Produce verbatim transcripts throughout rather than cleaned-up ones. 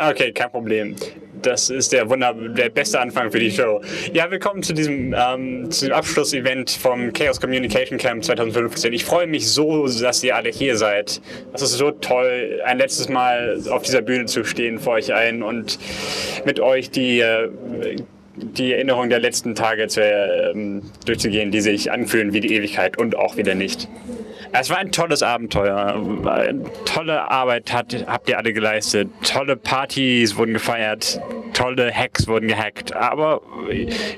Okay, kein Problem. Das ist der Wunder, der beste Anfang für die Show. Ja, willkommen zu diesem, ähm, zu dem Abschlussevent vom Chaos Communication Camp zwanzig fünfzehn. Ich freue mich so, dass ihr alle hier seid. Das ist so toll, ein letztes Mal auf dieser Bühne zu stehen vor euch ein und mit euch die äh, die Erinnerung der letzten Tage zu, ähm, durchzugehen, die sich anfühlen wie die Ewigkeit und auch wieder nicht. Es war ein tolles Abenteuer, tolle Arbeit hat, habt ihr alle geleistet, tolle Partys wurden gefeiert, tolle Hacks wurden gehackt, aber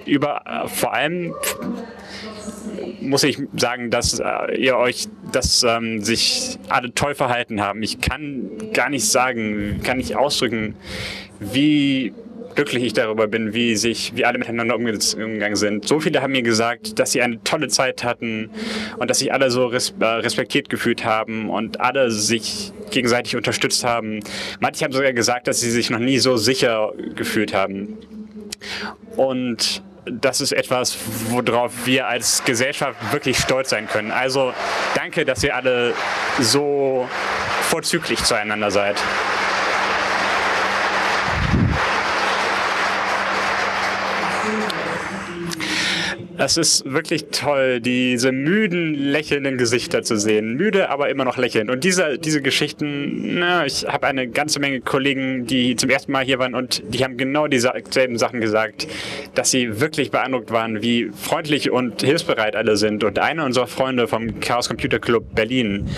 über, vor allem muss ich sagen, dass ihr euch, dass ähm, sich alle toll verhalten haben. Ich kann gar nicht sagen, kann nicht ausdrücken, wie glücklich ich darüber bin, wie sich, wie alle miteinander umgegangen sind. So viele haben mir gesagt, dass sie eine tolle Zeit hatten und dass sich alle so respektiert gefühlt haben und alle sich gegenseitig unterstützt haben. Manche haben sogar gesagt, dass sie sich noch nie so sicher gefühlt haben. Und das ist etwas, worauf wir als Gesellschaft wirklich stolz sein können. Also danke, dass ihr alle so vorzüglich zueinander seid. Es ist wirklich toll, diese müden, lächelnden Gesichter zu sehen. Müde, aber immer noch lächelnd. Und diese, diese Geschichten, na, ich habe eine ganze Menge Kollegen, die zum ersten Mal hier waren und die haben genau dieselben Sachen gesagt, dass sie wirklich beeindruckt waren, wie freundlich und hilfsbereit alle sind. Und einer unserer Freunde vom Chaos Computer Club Berlin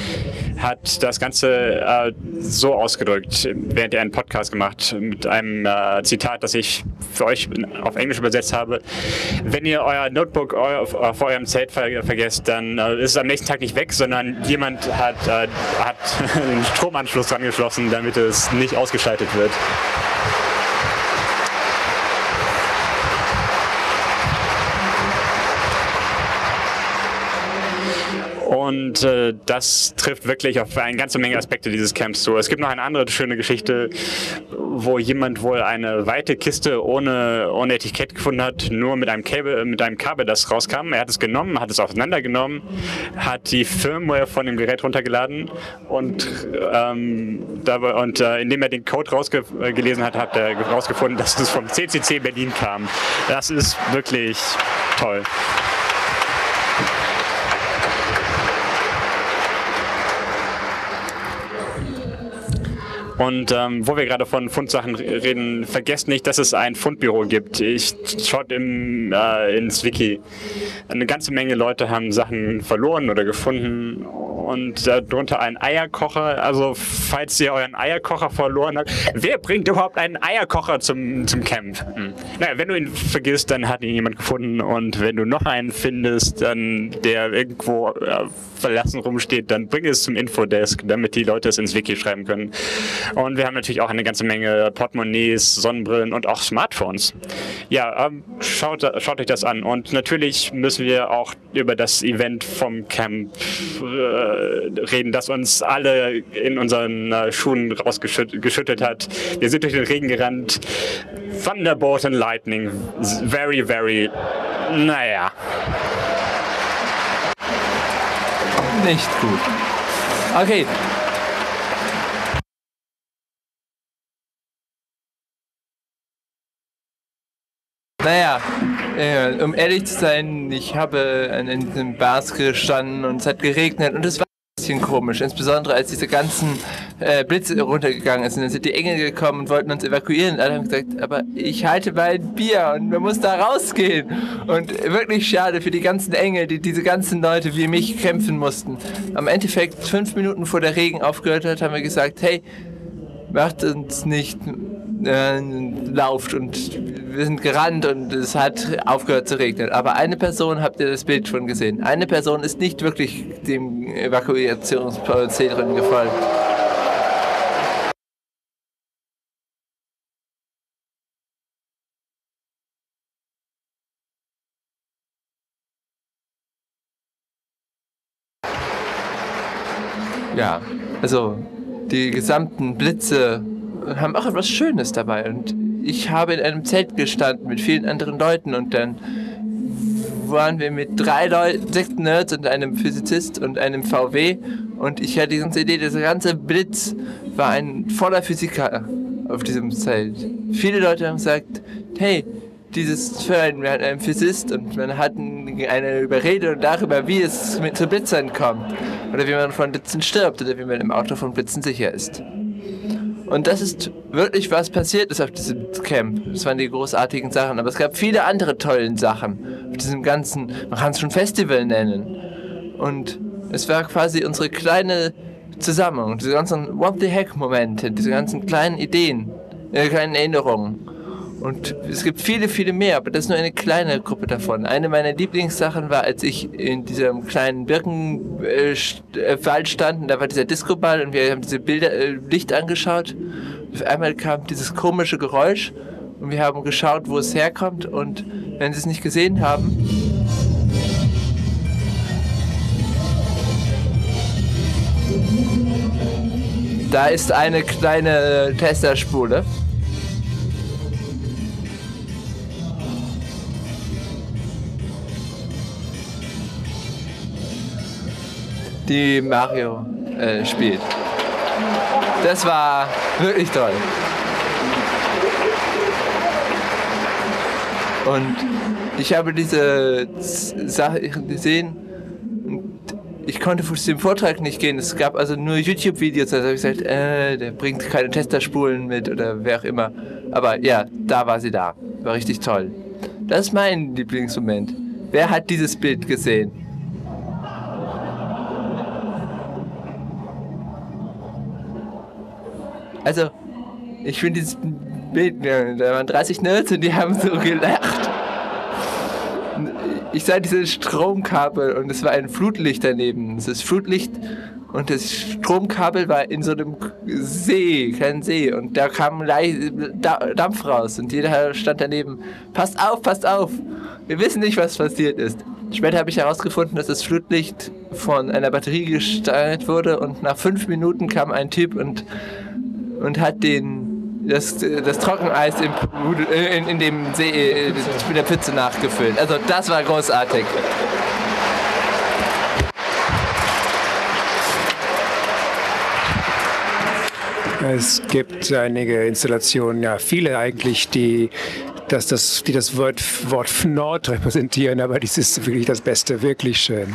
hat das Ganze äh, so ausgedrückt, während er einen Podcast gemacht mit einem äh, Zitat, das ich für euch auf Englisch übersetzt habe. Wenn ihr euer Notebook vor eurem Zelt vergesst, dann ist es am nächsten Tag nicht weg, sondern jemand hat, äh, hat einen Stromanschluss angeschlossen, damit es nicht ausgeschaltet wird. Und äh, das trifft wirklich auf eine ganze Menge Aspekte dieses Camps zu. Es gibt noch eine andere schöne Geschichte, wo jemand wohl eine weite Kiste ohne, ohne Etikett gefunden hat, nur mit einem Kabel, mit einem Kabel, das rauskam. Er hat es genommen, hat es auseinandergenommen, hat die Firmware von dem Gerät runtergeladen und, ähm, dabei, und äh, indem er den Code rausgelesen hat, hat er herausgefunden, dass es vom C C C Berlin kam. Das ist wirklich toll. Und ähm, wo wir gerade von Fundsachen reden, vergesst nicht, dass es ein Fundbüro gibt. Ich schaut im, äh, ins Wiki. Eine ganze Menge Leute haben Sachen verloren oder gefunden und darunter einen Eierkocher. Also falls ihr euren Eierkocher verloren habt, wer bringt überhaupt einen Eierkocher zum, zum Camp? Hm. Naja, wenn du ihn vergisst, dann hat ihn jemand gefunden und wenn du noch einen findest, dann der irgendwo äh, verlassen rumsteht, dann bring es zum Infodesk, damit die Leute es ins Wiki schreiben können. Und wir haben natürlich auch eine ganze Menge Portemonnaies, Sonnenbrillen und auch Smartphones. Ja, ähm, schaut, schaut euch das an. Und natürlich müssen wir auch über das Event vom Camp äh, reden, das uns alle in unseren äh, Schuhen rausgeschüttet hat. Wir sind durch den Regen gerannt. Thunderbolt and Lightning. Very, very... Naja. Nicht gut. Okay. Naja, äh, um ehrlich zu sein, ich habe an den Bars gestanden und es hat geregnet und es war ein bisschen komisch, insbesondere als diese ganzen äh, Blitze runtergegangen sind. Dann sind die Engel gekommen und wollten uns evakuieren. Alle haben gesagt, aber ich halte mein Bier und man muss da rausgehen. Und wirklich schade für die ganzen Engel, die diese ganzen Leute wie mich kämpfen mussten. Am Endeffekt, fünf Minuten vor der Regen aufgehört hat, haben wir gesagt, hey, macht uns nicht... Äh, lauft und wir sind gerannt und es hat aufgehört zu regnen. Aber eine Person, habt ihr das Bild schon gesehen, eine Person ist nicht wirklich dem Evakuierungsprozedere gefolgt. Ja, also die gesamten Blitze haben auch etwas Schönes dabei und ich habe in einem Zelt gestanden mit vielen anderen Leuten und dann waren wir mit drei Leuten, sechs Nerds und einem Physizist und einem V W und ich hatte die ganze Idee, dieser ganze Blitz war ein voller Physiker auf diesem Feld. Viele Leute haben gesagt, hey, dieses Feld, wir hatten einen Physist und wir hatten eine Überredung darüber, wie es mit zu Blitzern kommt. Oder wie man von Blitzen stirbt oder wie man im Auto von Blitzen sicher ist. Und das ist wirklich, was passiert ist auf diesem Camp. Das waren die großartigen Sachen. Aber es gab viele andere tolle Sachen auf diesem ganzen, man kann es schon Festival nennen. Und es war quasi unsere kleine Zusammenhang, diese ganzen What the heck Momente, diese ganzen kleinen Ideen, äh, kleinen Erinnerungen. Und es gibt viele, viele mehr, aber das ist nur eine kleine Gruppe davon. Eine meiner Lieblingssachen war, als ich in diesem kleinen Birkenwald stand, und da war dieser Disco-Ball und wir haben diese Bilder, äh, Licht angeschaut. Auf einmal kam dieses komische Geräusch und wir haben geschaut, wo es herkommt, und wenn Sie es nicht gesehen haben, da ist eine kleine Tesla-Spule. Die Mario äh, spielt. Das war wirklich toll. Und ich habe diese Sachen gesehen und ich konnte zu dem Vortrag nicht gehen. Es gab also nur YouTube-Videos. Also habe ich gesagt, äh, der bringt keine Testerspulen mit oder wer auch immer. Aber ja, da war sie da. War richtig toll. Das ist mein Lieblingsmoment. Wer hat dieses Bild gesehen? Also, ich finde dieses Bild, da waren dreißig Nerds und die haben so gelacht. Ich sah diese Stromkabel und es war ein Flutlicht daneben. Es ist Flutlicht und das Stromkabel war in so einem See, kleinen See. Und da kam Dampf raus und jeder stand daneben. Passt auf, passt auf. Wir wissen nicht, was passiert ist. Später habe ich herausgefunden, dass das Flutlicht von einer Batterie gesteuert wurde und nach fünf Minuten kam ein Typ und und hat den, das, das Trockeneis im, in, in dem See, in der Pfütze nachgefüllt. Also das war großartig. Es gibt einige Installationen, ja viele eigentlich, die dass das, die das Wort, Wort Fnord repräsentieren, aber dies ist wirklich das Beste, wirklich schön.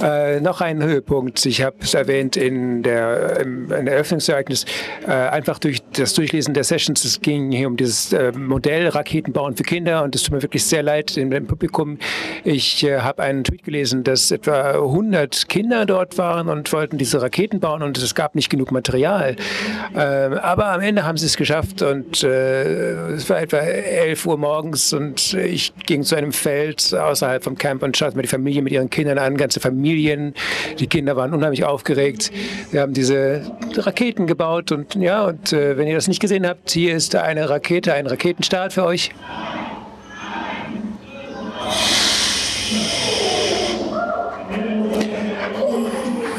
Äh, noch ein Höhepunkt, ich habe es erwähnt in der, im, im Eröffnungsereignis, äh, einfach durch das Durchlesen der Sessions, es ging hier um dieses äh, Modell Raketen bauen für Kinder und es tut mir wirklich sehr leid im, im Publikum. Ich äh, habe einen Tweet gelesen, dass etwa hundert Kinder dort waren und wollten diese Raketen bauen und es gab nicht genug Material. Äh, aber am Ende haben sie es geschafft und äh, es war etwa elf Uhr morgens und ich ging zu einem Feld außerhalb vom Camp und schaute mir die Familie mit ihren Kindern an, ganze Familie. Die Kinder waren unheimlich aufgeregt. Wir haben diese Raketen gebaut und ja, und äh, wenn ihr das nicht gesehen habt, hier ist eine Rakete, ein Raketenstart für euch.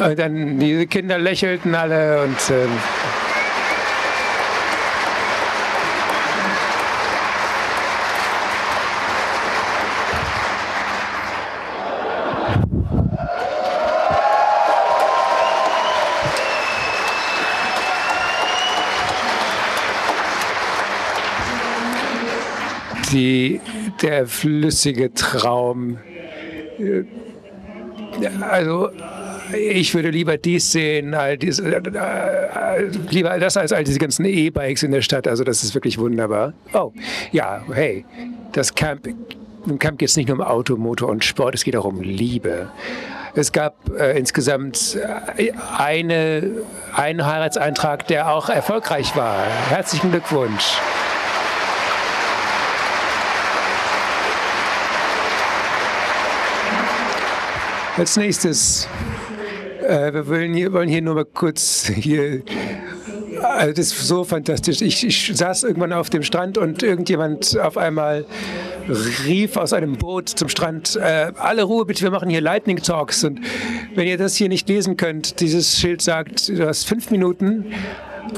Und dann die Kinder lächelten alle und äh, Die, der flüssige Traum. Also ich würde lieber dies sehen, all diese, äh, lieber das als all diese ganzen E-Bikes in der Stadt. Also das ist wirklich wunderbar. Oh, ja, hey, das Camp, im Camp geht es nicht nur um Auto, Motor und Sport, es geht auch um Liebe. Es gab äh, insgesamt eine, einen Heiratseintrag, der auch erfolgreich war. Herzlichen Glückwunsch. Als nächstes, äh, wir wollen hier, wollen hier nur mal kurz, hier, also das ist so fantastisch, ich, ich saß irgendwann auf dem Strand und irgendjemand auf einmal rief aus einem Boot zum Strand, äh, alle Ruhe bitte, wir machen hier Lightning Talks und wenn ihr das hier nicht lesen könnt, dieses Schild sagt, du hast fünf Minuten,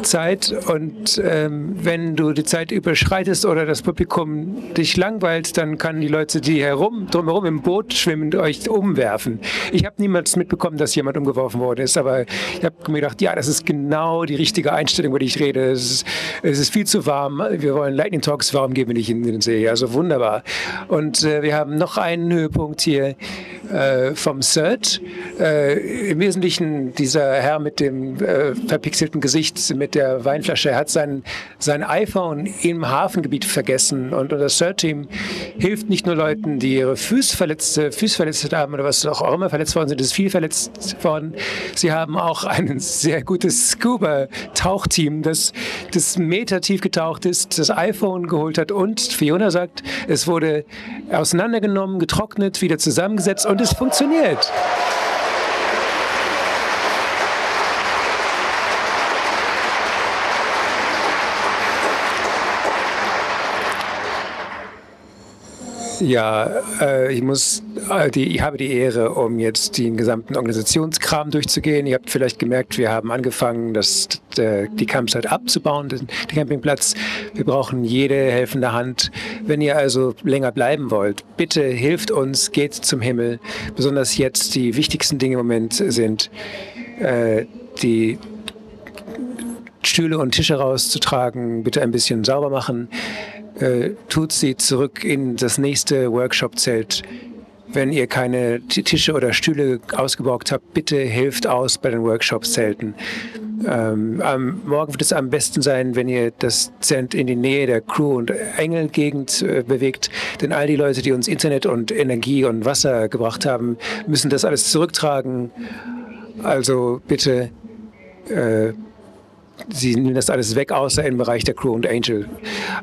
Zeit und ähm, wenn du die Zeit überschreitest oder das Publikum dich langweilt, dann kann die Leute, die herum, drumherum im Boot schwimmen, euch umwerfen. Ich habe niemals mitbekommen, dass jemand umgeworfen worden ist, aber ich habe mir gedacht, ja, das ist genau die richtige Einstellung, über die ich rede. Es ist, es ist viel zu warm, wir wollen Lightning Talks, warum gehen wir nicht in den See? Also wunderbar. Und äh, wir haben noch einen Höhepunkt hier äh, vom C E R T. Äh, Im Wesentlichen dieser Herr mit dem äh, verpixelten Gesicht, mit der Weinflasche. Er hat sein, sein iPhone im Hafengebiet vergessen und unser C E R T-Team hilft nicht nur Leuten, die ihre Füße verletzt, Füße verletzt haben oder was auch immer verletzt worden sind, ist viel verletzt worden. Sie haben auch ein sehr gutes Scuba-Tauchteam, das, das Meter tief getaucht ist, das iPhone geholt hat und Fiona sagt, es wurde auseinandergenommen, getrocknet, wieder zusammengesetzt und es funktioniert. Ja, äh, ich muss, äh, die, ich habe die Ehre, um jetzt den gesamten Organisationskram durchzugehen. Ihr habt vielleicht gemerkt, wir haben angefangen, das, äh, die Campsite abzubauen, den, den Campingplatz. Wir brauchen jede helfende Hand. Wenn ihr also länger bleiben wollt, bitte hilft uns, geht zum Himmel. Besonders jetzt die wichtigsten Dinge im Moment sind, äh, die Stühle und Tische rauszutragen, bitte ein bisschen sauber machen. Äh, tut sie zurück in das nächste Workshop-Zelt. Wenn ihr keine T Tische oder Stühle ausgeborgt habt, bitte hilft aus bei den Workshops-Zelten. Ähm, am Morgen wird es am besten sein, wenn ihr das Zelt in die Nähe der Crew- und Engelgegend äh, bewegt, denn all die Leute, die uns Internet und Energie und Wasser gebracht haben, müssen das alles zurücktragen. Also bitte... Äh, Sie nehmen das alles weg, außer im Bereich der Crew und Angel.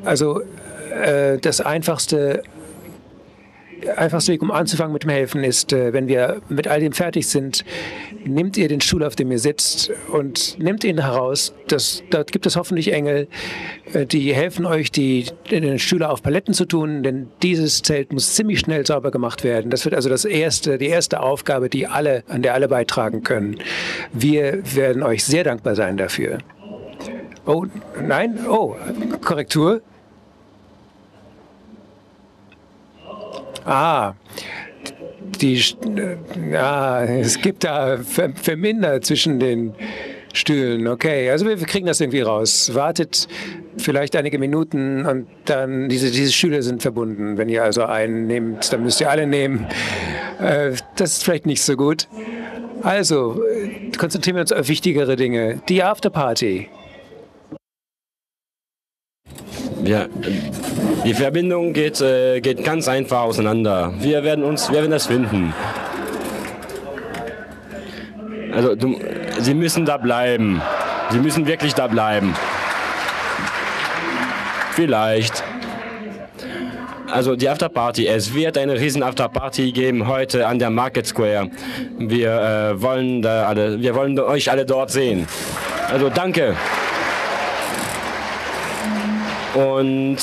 Also äh, das einfachste, einfachste Weg, um anzufangen mit dem Helfen, ist, äh, wenn wir mit all dem fertig sind, nehmt ihr den Stuhl, auf dem ihr sitzt, und nehmt ihn heraus. Das, dort gibt es hoffentlich Engel, äh, die helfen euch, die, den Stühle auf Paletten zu tun, denn dieses Zelt muss ziemlich schnell sauber gemacht werden. Das wird also das erste, die erste Aufgabe, die alle, an der alle beitragen können. Wir werden euch sehr dankbar sein dafür. Oh, nein, oh, Korrektur. Ah, die, ja, es gibt da Verminder zwischen den Stühlen. Okay, also wir kriegen das irgendwie raus. Wartet vielleicht einige Minuten und dann, diese, diese Stühle sind verbunden. Wenn ihr also einen nehmt, dann müsst ihr alle nehmen. Das ist vielleicht nicht so gut. Also, konzentrieren wir uns auf wichtigere Dinge. Die Afterparty. Ja, die Verbindung geht, äh, geht ganz einfach auseinander. Wir werden uns, wir werden das finden. Also, du, Sie müssen da bleiben. Sie müssen wirklich da bleiben. Vielleicht. Also die Afterparty. Es wird eine riesen Afterparty geben heute an der Market Square. Wir äh, wollen da alle, wir wollen euch alle dort sehen. Also danke. Und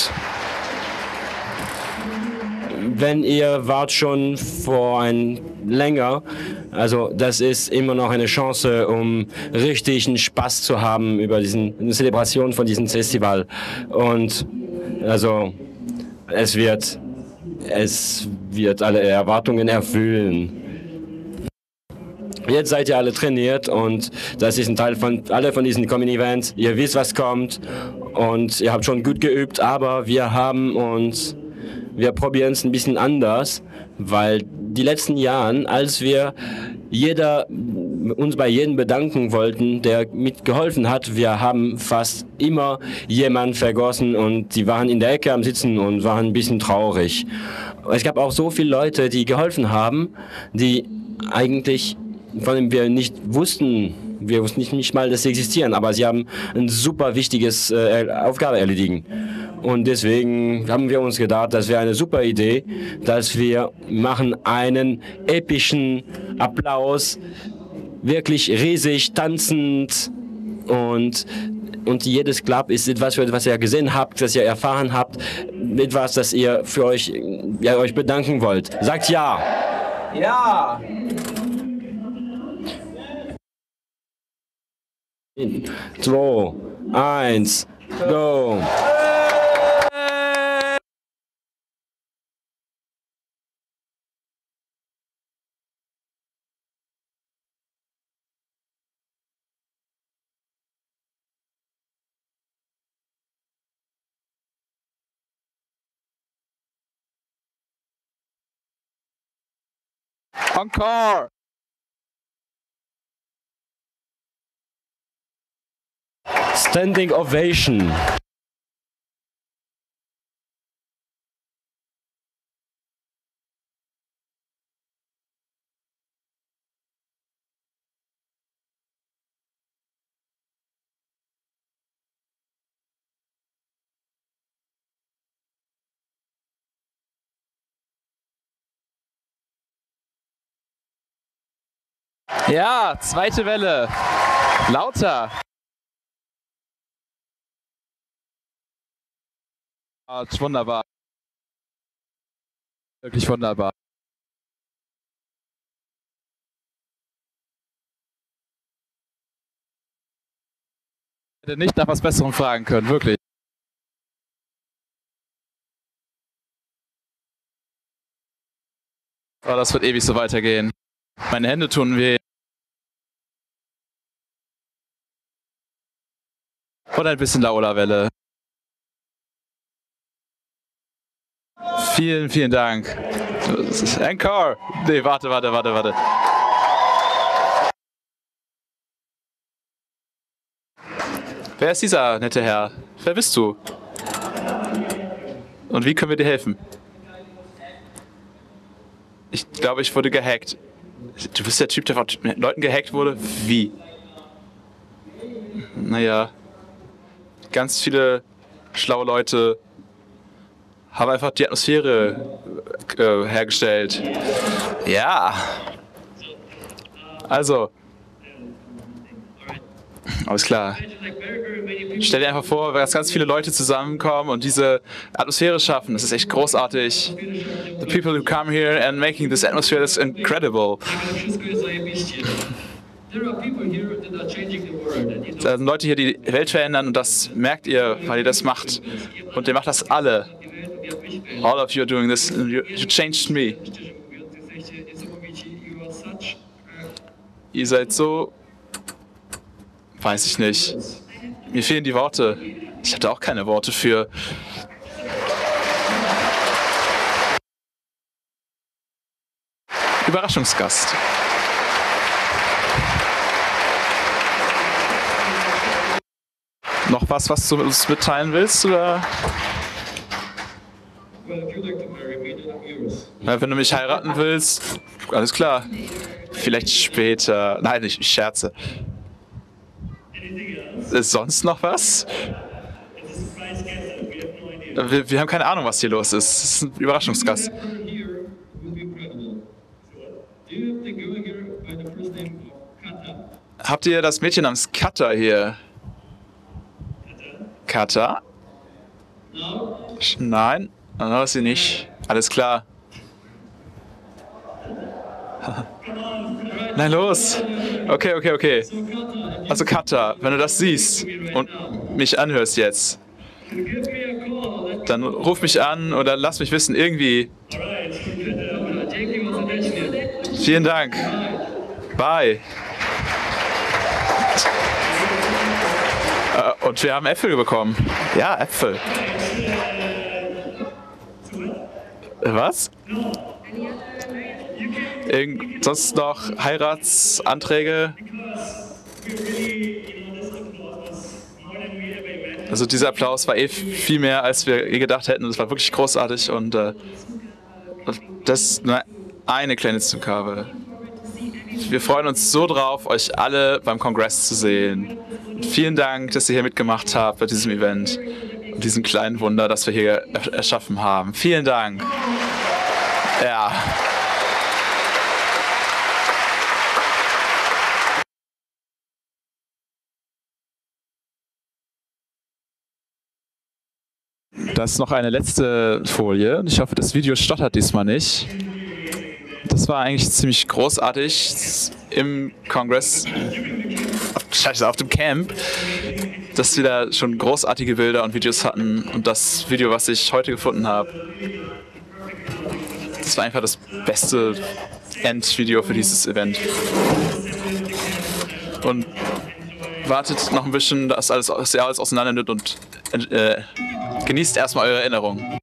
wenn ihr wart schon vor ein länger, also das ist immer noch eine Chance, um richtigen Spaß zu haben über diesen Zelebration von diesem Festival. Und also es wird, es wird alle Erwartungen erfüllen. Jetzt seid ihr alle trainiert und das ist ein Teil von alle von diesen Common Events. Ihr wisst, was kommt und ihr habt schon gut geübt, aber wir haben uns, wir probieren es ein bisschen anders, weil die letzten Jahren, als wir jeder uns bei jedem bedanken wollten, der mitgeholfen hat, wir haben fast immer jemanden vergossen und die waren in der Ecke am Sitzen und waren ein bisschen traurig. Es gab auch so viele Leute, die geholfen haben, die eigentlich von dem wir nicht wussten, wir wussten nicht, nicht mal, dass sie existieren, aber sie haben ein super wichtiges äh, Aufgabe erledigen. Und deswegen haben wir uns gedacht, das wäre eine super Idee, dass wir machen einen epischen Applaus, wirklich riesig, tanzend und Und jedes Club ist etwas, was ihr gesehen habt, das ihr erfahren habt, etwas, das ihr für euch, ja, euch bedanken wollt. Sagt ja! Ja! drei, zwei, eins, go! Encore! Standing ovation. Ja, zweite Welle. Lauter. Ah, wunderbar. Wirklich wunderbar. Ich hätte nicht nach was Besserem fragen können, wirklich. Aber das wird ewig so weitergehen. Meine Hände tun weh. Und ein bisschen Laola-Welle. Vielen, vielen Dank. Encore! Nee, warte, warte, warte, warte. Wer ist dieser nette Herr? Wer bist du? Und wie können wir dir helfen? Ich glaube, ich wurde gehackt. Du bist der Typ, der von Leuten gehackt wurde? Wie? Naja, ganz viele schlaue Leute haben einfach die Atmosphäre äh, hergestellt. Ja. Also. Alles klar. Stell dir einfach vor, dass ganz viele Leute zusammenkommen und diese Atmosphäre schaffen. Das ist echt großartig. The people who come here and making this atmosphere is incredible. Da sind Leute hier, die die Welt verändern, und das merkt ihr, weil ihr das macht. Und ihr macht das alle. All of you are doing this, and you, you changed me. Ihr seid so... Weiß ich nicht. Mir fehlen die Worte. Ich hatte auch keine Worte für... Überraschungsgast. Noch was, was du uns mitteilen willst, oder? Ja, wenn du mich heiraten willst, alles klar. Vielleicht später. Nein, ich, ich scherze. Ist sonst noch was? Wir, wir haben keine Ahnung, was hier los ist. Es ist ein Überraschungsgast. Habt ihr das Mädchen namens Kata hier? Kata? Nein, das ist sie nicht. Alles klar. Nein, los. Okay, okay, okay. Also Kata, wenn du das siehst und mich anhörst jetzt, dann ruf mich an oder lass mich wissen, irgendwie. Vielen Dank. Bye. Und wir haben Äpfel bekommen. Ja, Äpfel. Was? Irgend sonst noch Heiratsanträge? Also dieser Applaus war eh viel mehr, als wir eh gedacht hätten. Es war wirklich großartig, und äh, das ist nur eine kleine Zugabe. Wir freuen uns so drauf, euch alle beim Kongress zu sehen. Vielen Dank, dass ihr hier mitgemacht habt bei diesem Event und diesem kleinen Wunder, das wir hier erschaffen haben. Vielen Dank. Ja. Das ist noch eine letzte Folie. Ich hoffe, das Video stottert diesmal nicht. Das war eigentlich ziemlich großartig im Kongress. scheiße auf dem Camp, dass wir da schon großartige Bilder und Videos hatten. Und das Video, was ich heute gefunden habe, das war einfach das beste Endvideo für dieses Event. Und wartet noch ein bisschen, dass alles, dass ihr alles auseinander nimmt, und äh, genießt erstmal eure Erinnerungen.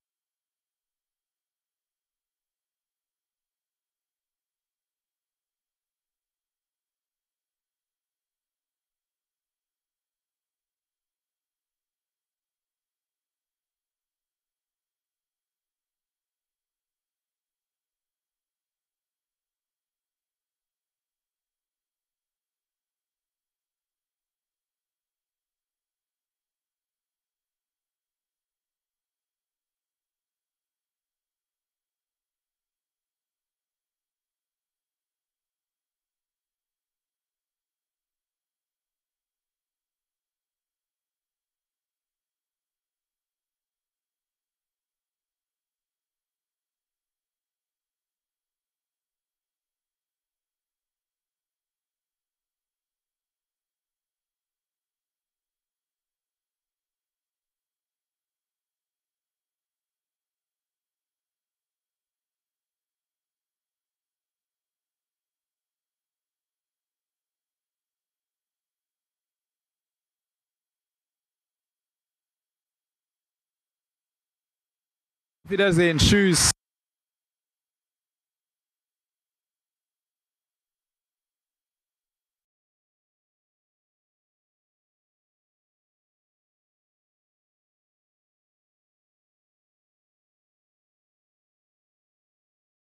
Wiedersehen, tschüss.